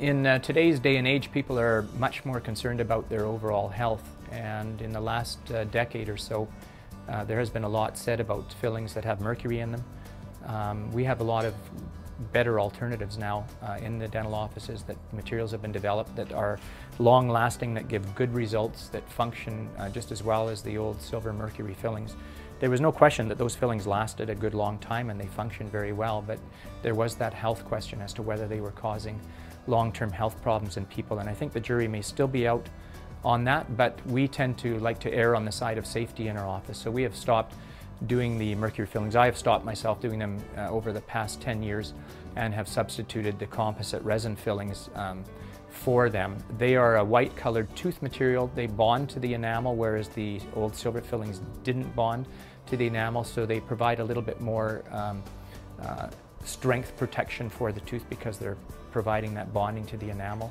In today's day and age, people are much more concerned about their overall health, and in the last decade or so, there has been a lot said about fillings that have mercury in them. We have a lot of better alternatives now in the dental offices. That materials have been developed that are long-lasting, that give good results, that function just as well as the old silver mercury fillings. There was no question that those fillings lasted a good long time and they functioned very well, but there was that health question as to whether they were causing long-term health problems in people, and I think the jury may still be out on that, but we tend to like to err on the side of safety in our office, so we have stopped doing the mercury fillings. I have stopped myself doing them over the past 10 years and have substituted the composite resin fillings for them. They are a white colored tooth material. They bond to the enamel, whereas the old silver fillings didn't bond to the enamel, so they provide a little bit more strength protection for the tooth because they're providing that bonding to the enamel.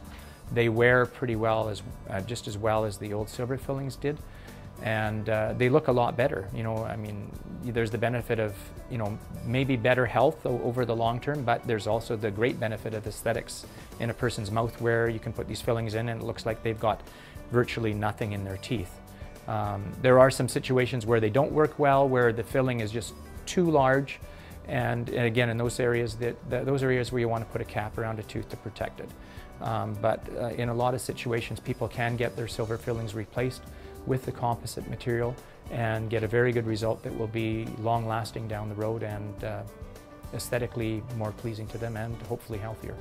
They wear pretty well, as just as well as the old silver fillings did, and they look a lot better. You know, I mean, there's the benefit of, you know, maybe better health over the long term, but there's also the great benefit of aesthetics in a person's mouth, where you can put these fillings in and it looks like they've got virtually nothing in their teeth. There are some situations where they don't work well, where the filling is just too large, and again, in those areas, those areas where you want to put a cap around a tooth to protect it. But in a lot of situations, people can get their silver fillings replaced with the composite material and get a very good result that will be long-lasting down the road and aesthetically more pleasing to them and hopefully healthier.